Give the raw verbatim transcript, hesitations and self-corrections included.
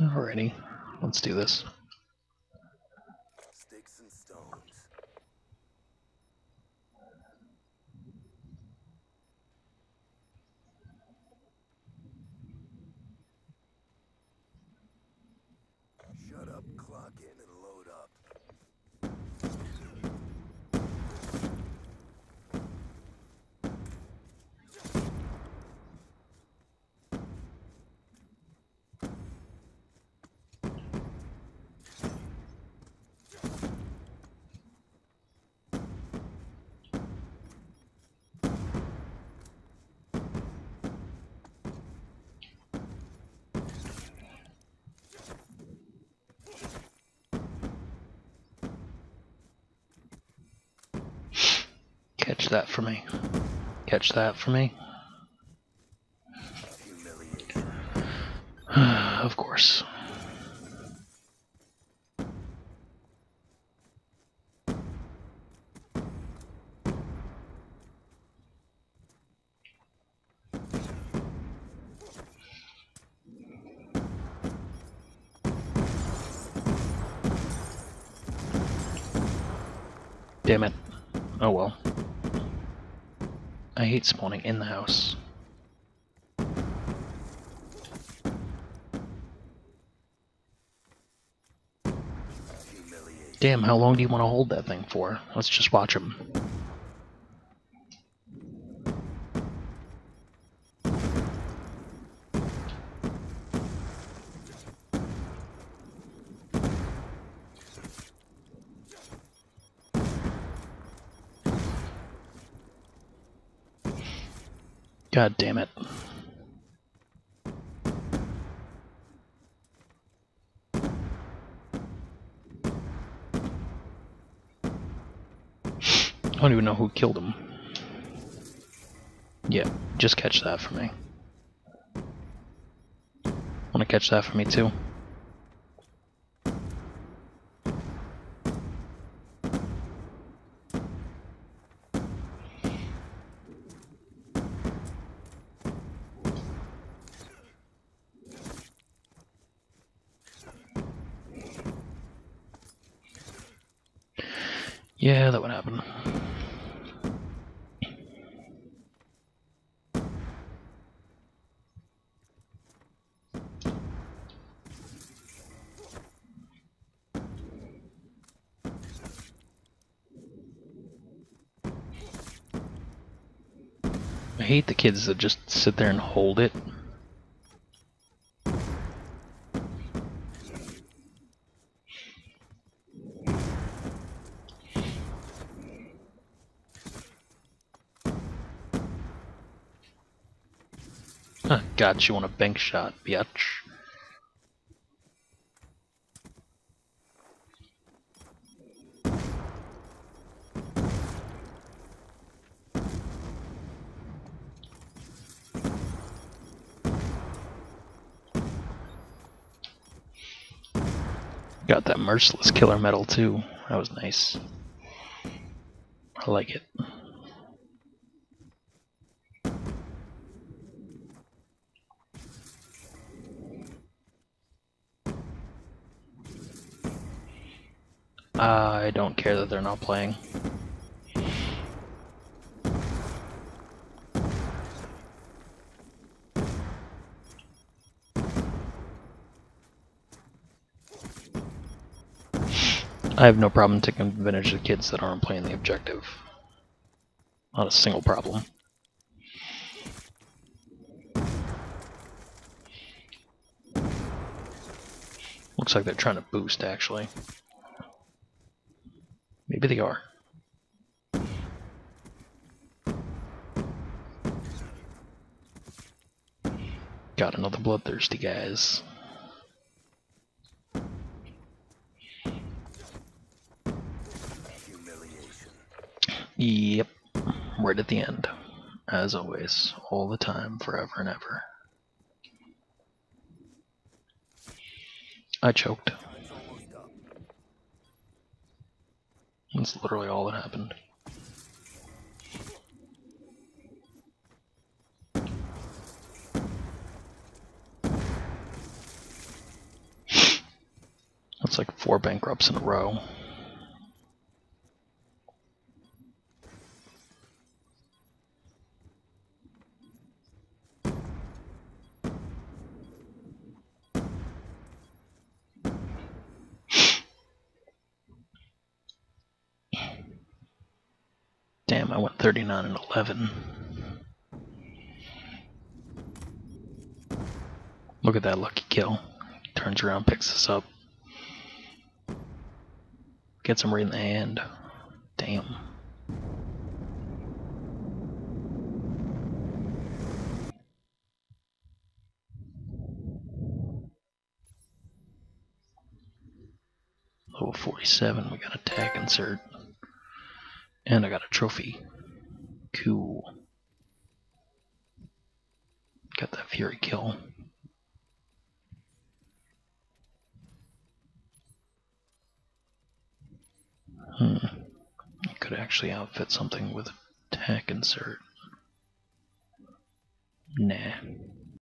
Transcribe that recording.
Alrighty, let's do this. Sticks and stones. Shut up, clock in and load up. Catch that for me. Catch that for me. Of course. Damn it. Oh well. I hate spawning in the house. Damn, how long do you want to hold that thing for? Let's just watch him. God damn it. I don't even know who killed him. Yeah, just catch that for me. Wanna catch that for me too? Yeah, that would happen. I hate the kids that just sit there and hold it. Huh, got you on a bank shot, bitch. Got that merciless killer medal too. That was nice. I like it. I don't care that they're not playing. I have no problem taking advantage of the kids that aren't playing the objective. Not a single problem. Looks like they're trying to boost, actually. Maybe they are. Got another bloodthirsty, guys. Humiliation. Yep. Right at the end. As always. All the time. Forever and ever. I choked. That's literally all that happened. It's like four bankrupts in a row. Damn, I went thirty-nine and eleven. Look at that lucky kill. Turns around, picks us up. Gets him right in the hand. Damn. Level forty-seven, we got attack insert. And I got a trophy. Cool. Got that fury kill. Hmm. I could actually outfit something with attack insert. Nah.